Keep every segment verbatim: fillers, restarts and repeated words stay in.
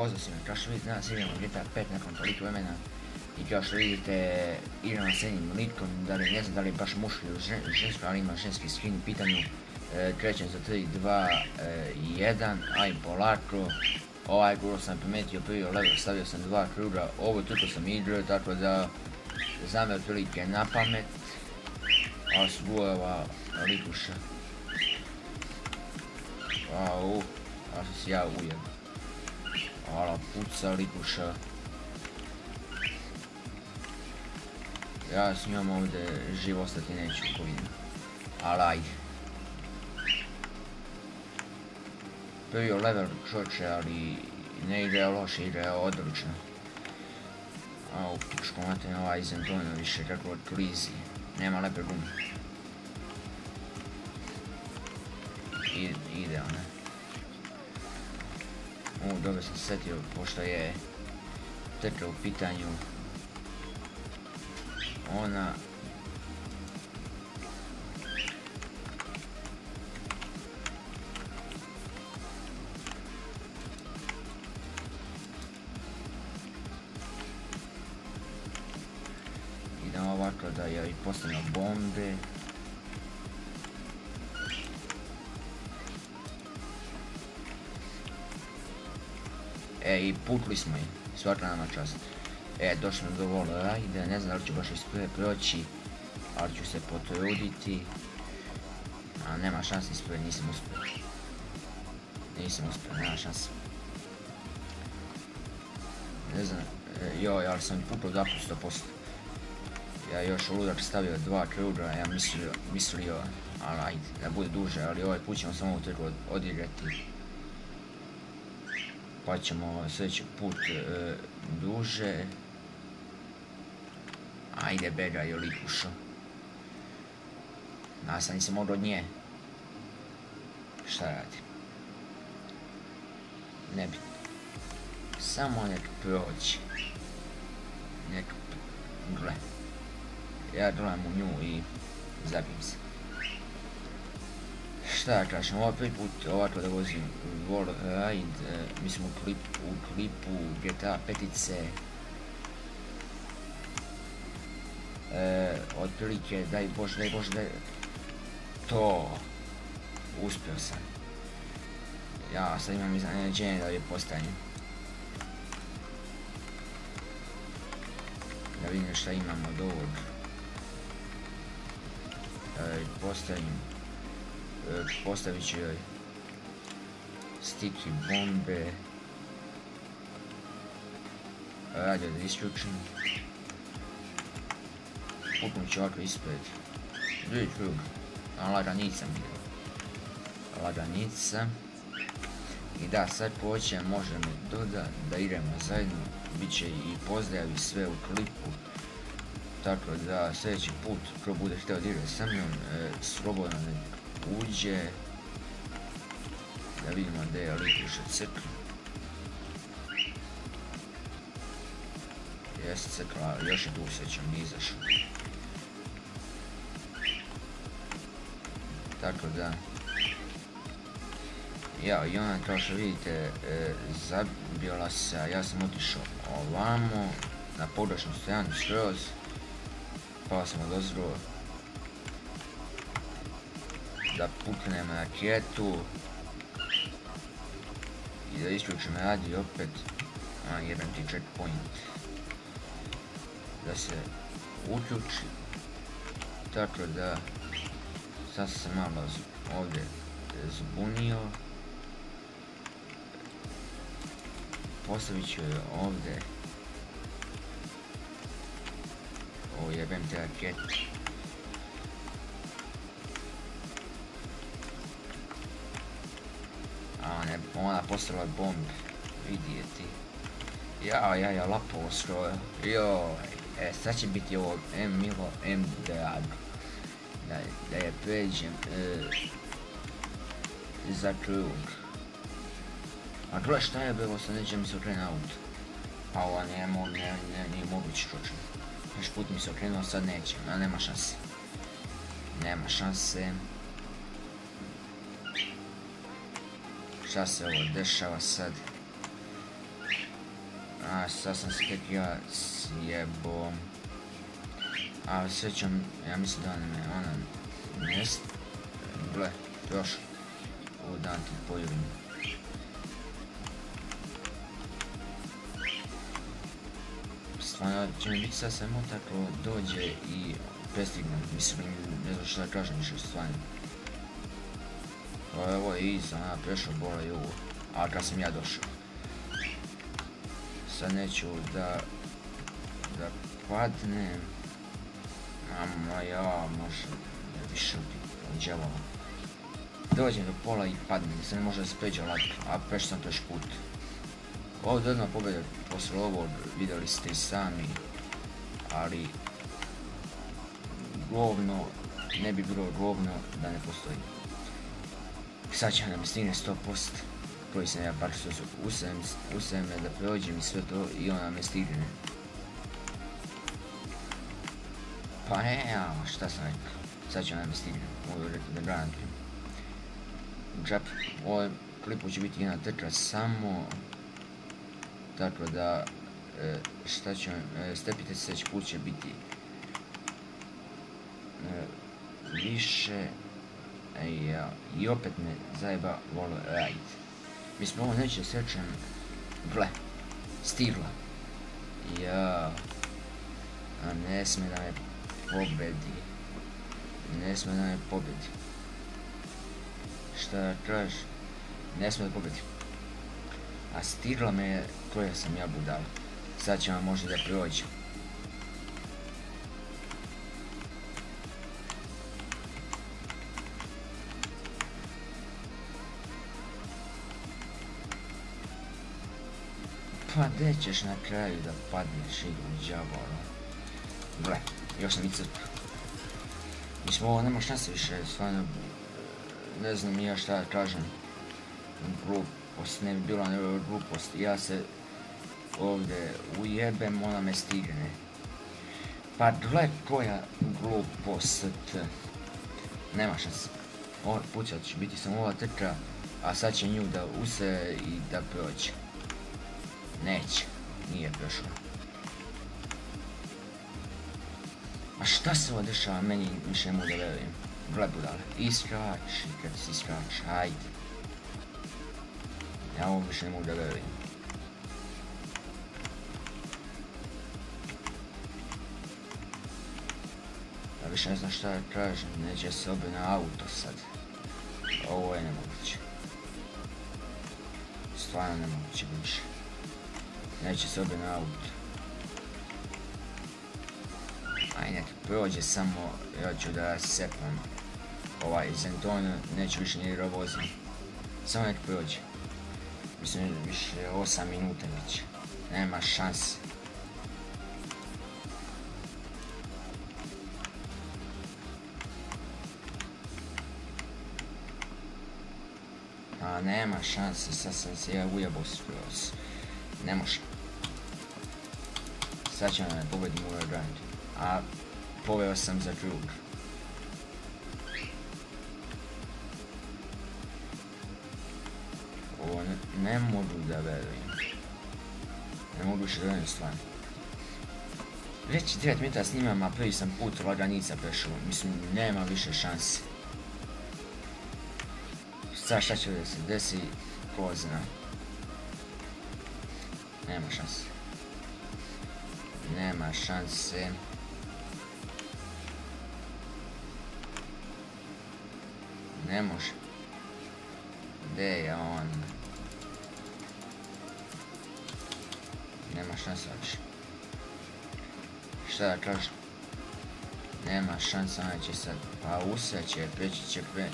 Pozdrav sam na prošli vid, danas idemo G T A pet nakon toliko vremena. I kao što vidite, idemo s jednim likom, da li ne znam da li baš muški ili žensko, ali ima ženski skin u pitanju. E, krećem za tri, dva, jedan, aj polako. Ovaj krugo sam primetio prvi level, stavio sam dva kruga, ovo tuto sam igrao, tako da znam je otprilike na pamet. A su gurava likuša. Au, a sam si ja ujedno. Ala puca likuša. Ja s njom ovdje živ ostati neću ukoliko. Alaj. Prvi level čoče, ali ne igra loše, igra odlično. Au, pučko maten, ovaj Zentono više kako od krizi. Nema lepe gume. Idealno. U, dobro sam se setio, pošto je trka u pitanju. Ona... Idemo ovako da joj postavimo bombe. E, i pukli smo je, svaka nama čast. E, došli nam do Wallride, ne znam da li ću baš iz prve proći, ali ću se potruditi. A nema šanse iz prve, nisam uspio. Nisam uspio, nema šanse. Ne znam, e, joj, ali sam pukao dva po sto posto. Ja još u ludak stavio dva kruga, ja mislio, mislio, ali ajde, da bude duže, ali ovaj put ćemo samo ovu trku odigrati. Pa ćemo sljedeći put e, duže. Ajde bega je likušo. A sad nisam mogao od nje. Šta radi? Nebitno. Samo nek prođe. Nek... Gle. Ja gledam u nju i zabijem se. Šta da kažem, ovaj prvi put ovako da vozim Wallride, mislim u klipu, u klipu G T A pet. E, otprilike, daj bože, daj bože, daj... To... Uspio sam. Ja sad imam iznenađenje da li postajem. Da vidim šta imam od ovog. E, postajem. Postavit ću joj sticky bombe. Radio da isključim. Puknut ću ovako ispred. Drugi krug. Laganica mi je. Laganica. I da, sad poće možemo doda da idemo zajedno. Biće i pozdravi sve u klipu. Tako da sljedeći put ko bude htio da igra sa mnom, e, slobodno ne uđe, da vidimo gdje je likuša crkla. Jeste crkla, još je tu srećom nije izašao. Tako da, ja i ona kao što vidite e, zabila se, a ja sam otišao ovamo, na pogrešnu stranu skroz, pa sam odozirao da puknem raketu i da isključim radio opet. A, jedan ti checkpoint da se uključi, tako da sad sam malo ovdje zbunio. Postavit ću je ovdje. O, jebem te raketu. Ona postavila bombe, vidjeti. Jao, jao, jao, lapovo skrojo. Joj, e, sad će biti ovo M milo, M drago. Da, da je pređem e, za krug. A kroj šta je bilo, sad neće mi se okrenuti auto. Pa ovo nije moguće točno. Još put mi se okrenuo, sad neće, a nema šanse. Nema šanse. Šta se ovo dešava sad? A sad sam se tek ja sjebo. A sjećam, ja mislim da me ona mjest. Ble, još. O, dan ti pojubim. Stvarno će mi biti sad samo tako dođe i prestignem. Mislim, ne znam što da kažem više stvarno. Evo je iza, ona prešao bola i ovo. A kad sam ja došao. Sad neću da... da padnem. Ama ja, može... da više od dževala. Dođem do pola i padnem, sad ne može da se pređe lak, a prešao sam preš put. Ovo dodatna pobjeda posle ovog, vidjeli ste i sami. Ali... govno, ne bi bilo govno da ne postoji. Sad će nam stigne sto posto. Koji sam ja par što su usajem me da prođem i sve to i ona me stigne. Pa ne, a šta sam rekao, sad će ona me stigne, mogu rekao da garantujem. Džap, u ovom klipu će biti jedna trka samo, tako da, e, šta će, e, stepite se sljedeći put će biti e, više, e, ja, i opet me zajeba Wallride. Mislim, ovo neće srećem, ble, stigla. Ja, a ne sme da me pobedi, ne sme da me pobedi. Šta da tražiš, ne sme da pobedi. A stigla me, koja sam ja budala. Sad će vam možda da prođem. Pa gdje ćeš na kraju da padneš, idu džavola. Gle, još sam i crpio. Mislim, ovo nema šta se više, stvarno... ne znam ja šta da kažem. Glupost, ne bi bila nego glupost. Ja se ovdje ujebem, ona me stigne. Pa gle, koja glupost. Nema šta se. Ovo puća će biti sam ova trka, a sad će nju da use i da prođe. Neće, nije prošlo. A šta se ovo dešava, meni više mu da verujem. Gle budale, iskači, kad si iskači, hajde. Ja ovo više ne mogu da verujem. Ja više ne znam šta da kažem, neće se obi na auto sad. Ovo je nemoguće. Stvarno nemoguće više. Neće se obe na auto. Aj nek prođe samo, ja ću da sepam ovaj Zentona, neću više ni vozim. Samo nek prođe. Mislim više osam minuta već. Nema šanse. A nema šanse, sad sam se ja ujebao skroz. Ne može. Sad će me pobedi moja Grand. A poveo sam za drug. Ovo ne, ne mogu da verujem. Ne mogu više verujem stvarno. Već devet minuta snimam, a prvi sam put laganica prešao. Mislim, nema više šanse. Sad šta će da se desi, ko zna. Nema šanse. Nema šanse. Ne može. Gdje je on? Nema šanse više. Šta da kažem? Nema šanse, ona će sad... pa useće, preći će pre...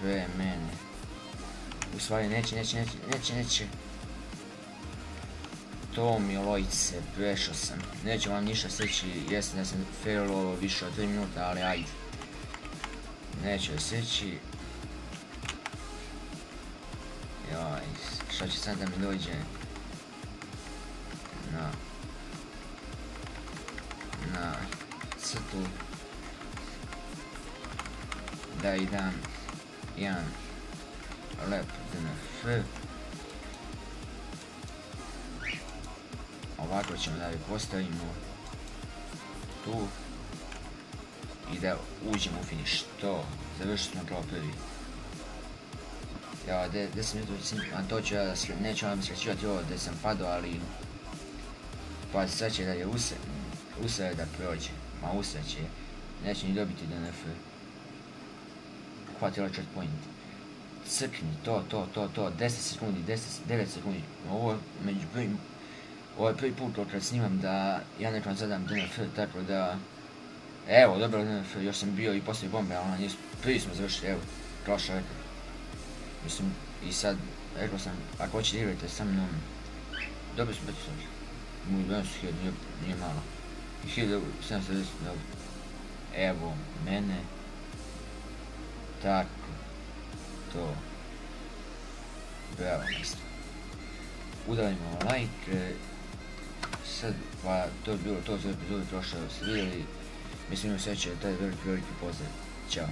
pre mene. U stvari neće, neće, neće, neće, neće. To mi lojce, prešao sam. Neću vam ništa sjeći, jesam da sam failo više od tri minuta, ali ajde. Neću joj sjeći. Jaj, šta će sad da mi dođe? Na... na... crtu. Da idem. Jedan... lep D N F Ovako ćemo da ju postavimo tu i da uđemo u finish. To, završili smo kao prvi. Ja, gdje sam to ću ja, neću vam srećivati ovo gdje sam padao, ali pa sad će da je usred da prođe, ma usred će, neće ni dobiti D N F. Hvatila čet point. Crkni, to, to, to, to, deset sekundi, devet sekundi. Ovo, među prvim, ovo je prvi put kad snimam da ja nekom zadam D N F, tako da... Evo, dobro D N F, još sam bio i poslije bombe, a ona nije, prvi smo završili, evo, klaša rekao. Mislim, i sad, rekao sam, ako hoćete igrajte sa mnom, dobili smo petsto. Moj danas hiljadu, nije malo. hiljadu sedamsto deset, dobro. Evo, mene. Tako. To. Bravo, mesto. Udalimo like. Sad, pa to je bilo to za epizodu, prošlo se vidjeli. Mislim, osjećaj taj veliki, veliki pozdrav. Ćao.